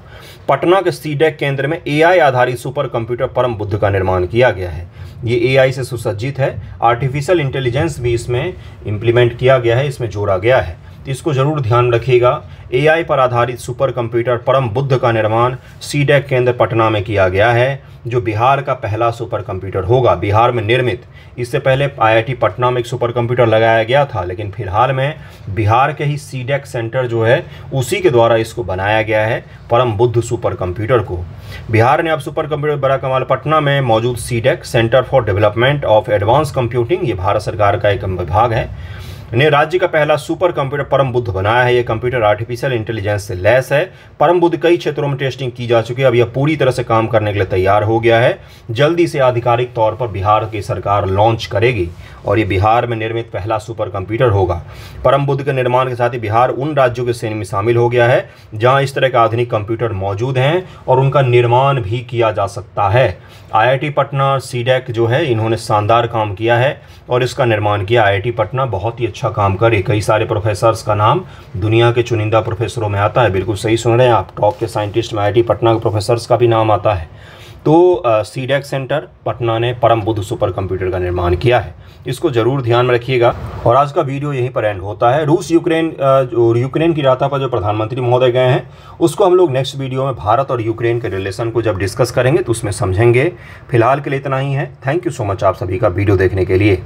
पटना के सीडेक केंद्र में AI आधारित सुपर कंप्यूटर परम बुद्ध का निर्माण किया गया है। ये AI से सुसज्जित है। आर्टिफिशियल इंटेलिजेंस भी इसमें इम्प्लीमेंट किया गया है, इसमें जोड़ा गया है, तो इसको ज़रूर ध्यान रखिएगा। AI पर आधारित सुपर कंप्यूटर परम बुद्ध का निर्माण सीडेक केंद्र पटना में किया गया है, जो बिहार का पहला सुपर कंप्यूटर होगा, बिहार में निर्मित। इससे पहले IIT पटना में एक सुपर कंप्यूटर लगाया गया था, लेकिन फिलहाल में बिहार के ही सीडेक सेंटर जो है उसी के द्वारा इसको बनाया गया है, परम बुद्ध सुपर कंप्यूटर को। बिहार ने अब सुपर कंप्यूटर बड़ा कमाल पटना में मौजूद CDAC centre for development of advance computing, ये भारत सरकार का एक विभाग है, ने राज्य का पहला सुपर कंप्यूटर परम बुद्ध बनाया है। यह कंप्यूटर आर्टिफिशियल इंटेलिजेंस से लैस है। परम बुद्ध कई क्षेत्रों में टेस्टिंग की जा चुकी है, अब यह पूरी तरह से काम करने के लिए तैयार हो गया है। जल्दी से आधिकारिक तौर पर बिहार की सरकार लॉन्च करेगी और ये बिहार में निर्मित पहला सुपर कंप्यूटर होगा। परम बुद्ध के निर्माण के साथ ही बिहार उन राज्यों के श्रेणी में शामिल हो गया है जहाँ इस तरह के आधुनिक कंप्यूटर मौजूद हैं और उनका निर्माण भी किया जा सकता है। IIT पटना सीडेक जो है, इन्होंने शानदार काम किया है और इसका निर्माण किया। IIT पटना बहुत ही अच्छा काम करे। कई सारे प्रोफेसर्स का नाम दुनिया के चुनिंदा प्रोफेसरों में आता है। बिल्कुल सही सुन रहे हैं आप, टॉप के साइंटिस्ट में IIT पटना के प्रोफेसर्स का भी नाम आता है। तो सीडेक सेंटर पटना ने परम बुद्ध सुपर कंप्यूटर का निर्माण किया है, इसको जरूर ध्यान में रखिएगा। और आज का वीडियो यहीं पर एंड होता है। रूस यूक्रेन की यात्रा पर जो प्रधानमंत्री महोदय गए हैं, उसको हम लोग नेक्स्ट वीडियो में भारत और यूक्रेन के रिलेशन को जब डिस्कस करेंगे तो उसमें समझेंगे। फिलहाल के लिए इतना ही है। थैंक यू सो मच आप सभी का वीडियो देखने के लिए।